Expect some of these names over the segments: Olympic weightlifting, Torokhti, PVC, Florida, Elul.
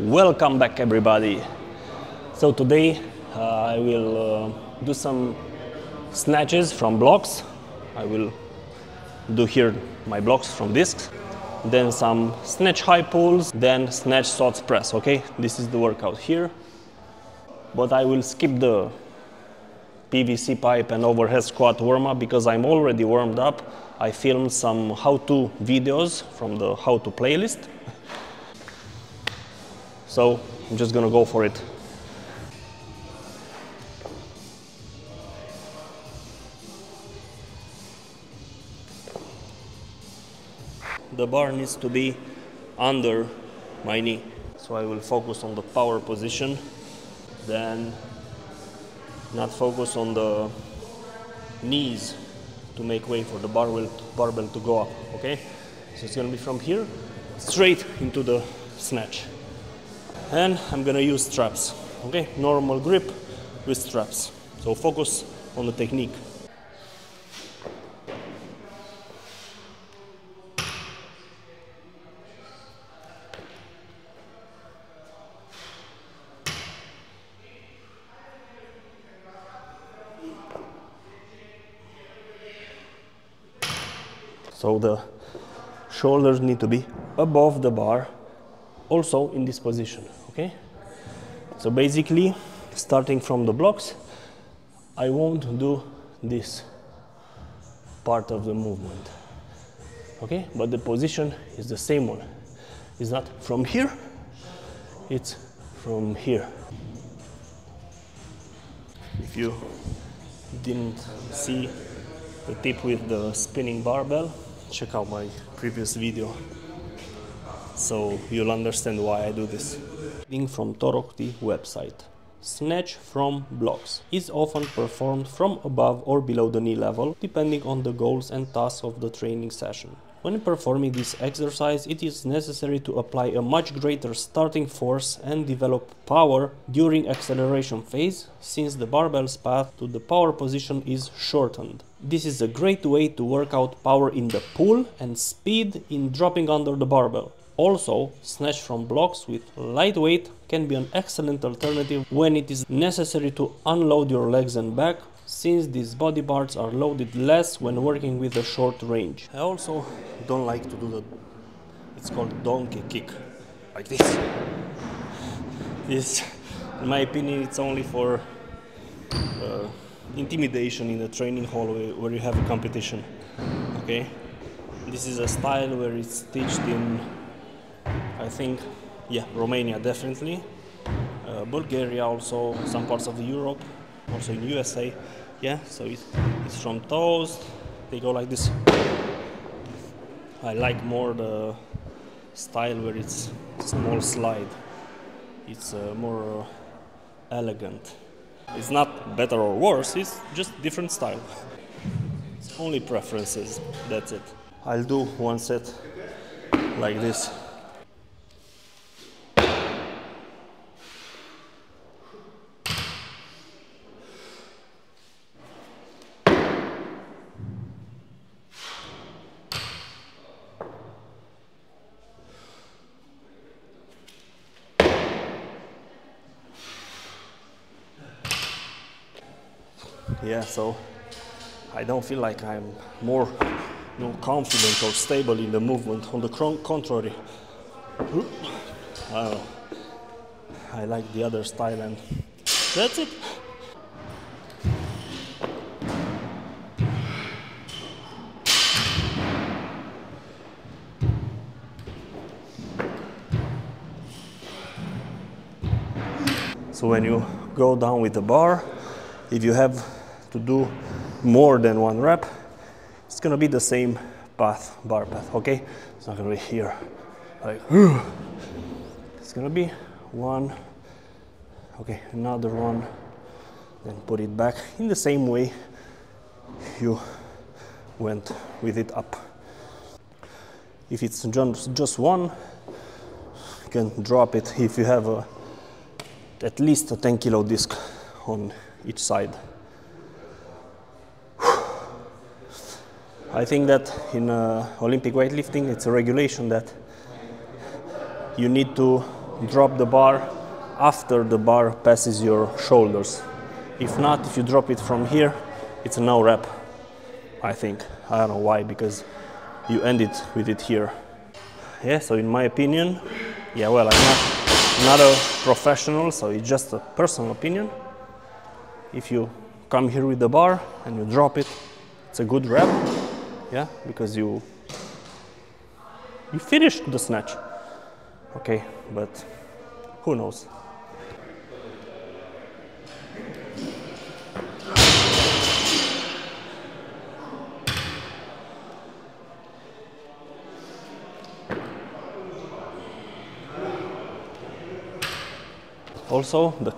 Welcome back, everybody. So today I will do some snatches from blocks. I will do here my blocks from discs, then some snatch high pulls, then snatch squat press. Okay, this is the workout here, but I will skip the PVC pipe and overhead squat warm-up because I'm already warmed up. I filmed some how-to videos from the how-to playlist. So I'm just gonna go for it. The bar needs to be under my knee. So I will focus on the power position, then not focus on the knees to make way for the barbell to go up, okay? So it's gonna be from here straight into the snatch. And I'm gonna use straps, okay? Normal grip with straps. So focus on the technique. So the shoulders need to be above the bar, also in this position, okay? So basically, starting from the blocks, I won't do this part of the movement, okay? But the position is the same one. It's not from here, it's from here. If you didn't see the tip with the spinning barbell, check out my previous video, so you'll understand why I do this. From Torokhti website. Snatch from blocks is often performed from above or below the knee level, depending on the goals and tasks of the training session. When performing this exercise, it is necessary to apply a much greater starting force and develop power during acceleration phase, since the barbell's path to the power position is shortened. This is a great way to work out power in the pull and speed in dropping under the barbell. Also, snatch from blocks with light weight can be an excellent alternative when it is necessary to unload your legs and back, since these body parts are loaded less when working with a short range. I also don't like to do the, it's called donkey kick, like this. This, in my opinion, it's only for intimidation in the training hall where you have a competition, okay? This is a style where it's taught in, I think, yeah, Romania definitely, Bulgaria also, some parts of Europe, also in USA, yeah. So it's from toes, they go like this. I like more the style where it's small slide, it's more elegant. It's not better or worse, it's just different style. It's only preferences, that's it. I'll do one set like this. Yeah, so I don't feel like I'm more, you know, confident or stable in the movement. On the contrary, I like the other style, and that's it. So when you go down with the bar, if you have to do more than one rep, it's gonna be the same path, bar path, okay? It's not gonna be here, like, it's gonna be one, okay, another one, then put it back in the same way you went with it up. If it's just one, you can drop it if you have at least a 10-kilo disc on each side. I think that in Olympic weightlifting, it's a regulation that you need to drop the bar after the bar passes your shoulders. If not, if you drop it from here, it's a no rep, I think. I don't know why, because you end it with it here. Yeah, so in my opinion, yeah, well, I'm not a professional, so it's just a personal opinion. If you come here with the bar and you drop it, it's a good rep, yeah, because you finished the snatch. Okay, but who knows? Also, the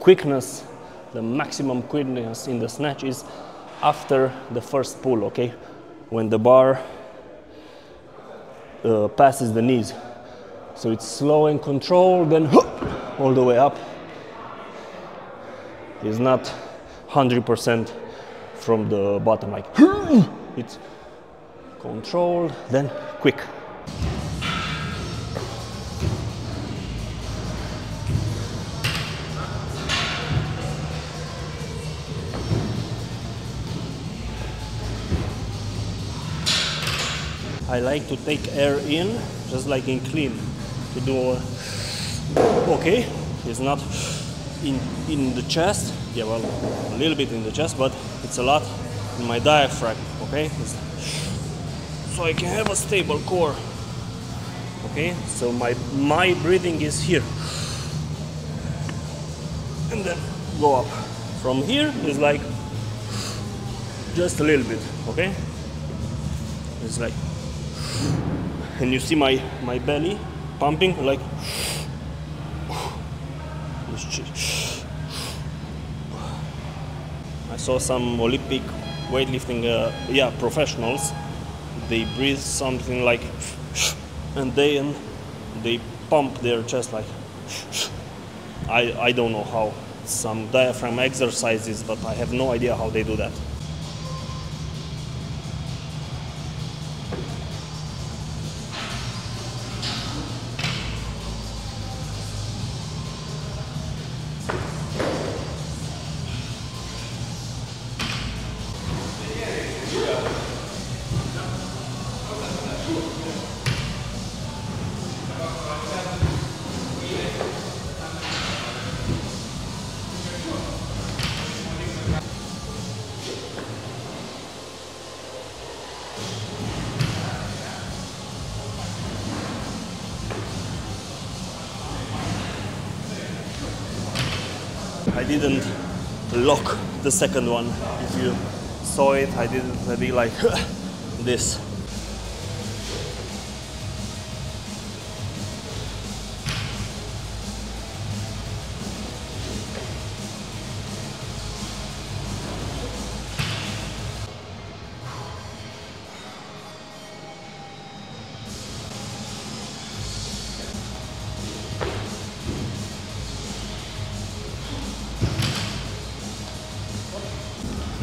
quickness, the maximum quickness in the snatch is after the first pull, okay? When the bar passes the knees. So it's slow and controlled, then all the way up. It's not 100% from the bottom, like it's controlled, then quick. I like to take air in, just like in clean, to do a, okay, it's not in the chest, yeah, well, a little bit in the chest, but it's a lot in my diaphragm, okay, so I can have a stable core, okay, so my breathing is here, and then go up, from here is like, just a little bit, okay, it's like, and you see my belly pumping like I saw some Olympic weightlifting yeah, professionals. They breathe something like and then they pump their chest like I don't know how, some diaphragm exercises, but I have no idea how they do that. I didn't lock the second one. If you saw it, I didn't be like this.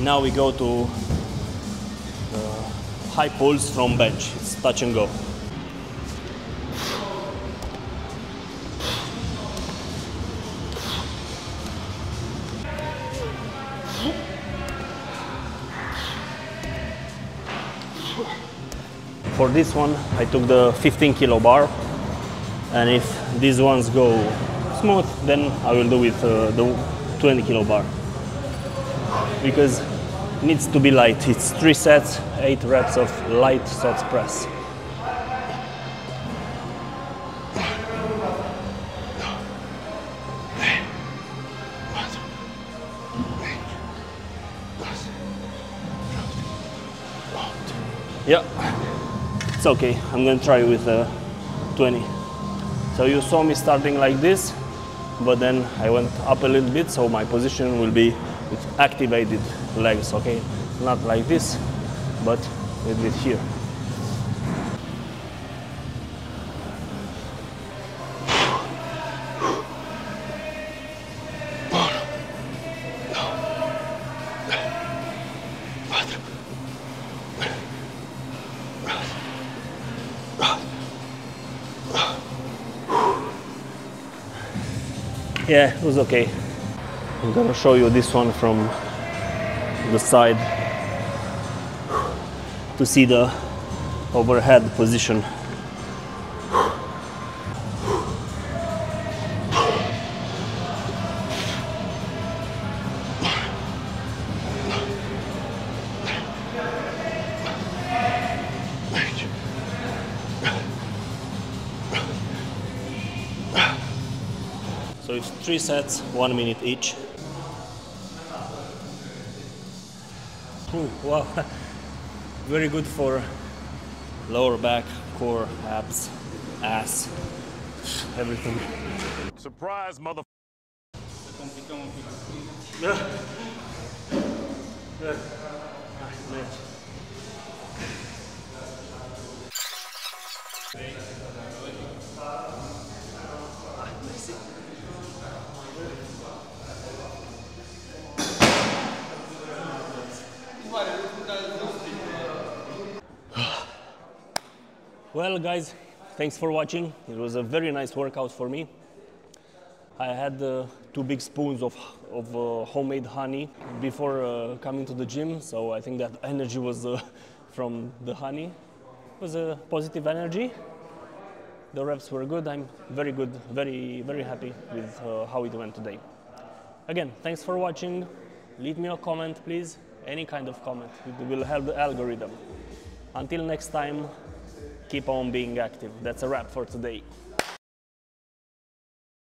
Now we go to high pulls from bench. It's touch and go. For this one, I took the 15-kilo bar. And if these ones go smooth, then I will do with the 20-kilo bar. Because it needs to be light. It's 3 sets, 8 reps of light sets press. Yeah, it's okay. I'm gonna try with 20. So you saw me starting like this, but then I went up a little bit, so my position will be with activated legs, okay? Not like this, but a little bit here. yeah, it was okay. I'm gonna show you this one from the side to see the overhead position. So it's 3 sets, 1 minute each. Ooh, wow, very good for lower back, core, abs, ass, everything. Surprise, mother. Well guys, thanks for watching. It was a very nice workout for me. I had 2 big spoons of homemade honey before coming to the gym, so I think that energy was from the honey. It was a positive energy. The reps were good. I'm very good, very happy with how it went today. Again, thanks for watching. Leave me a comment, please. Any kind of comment. It will help the algorithm. Until next time, keep on being active. That's a wrap for today.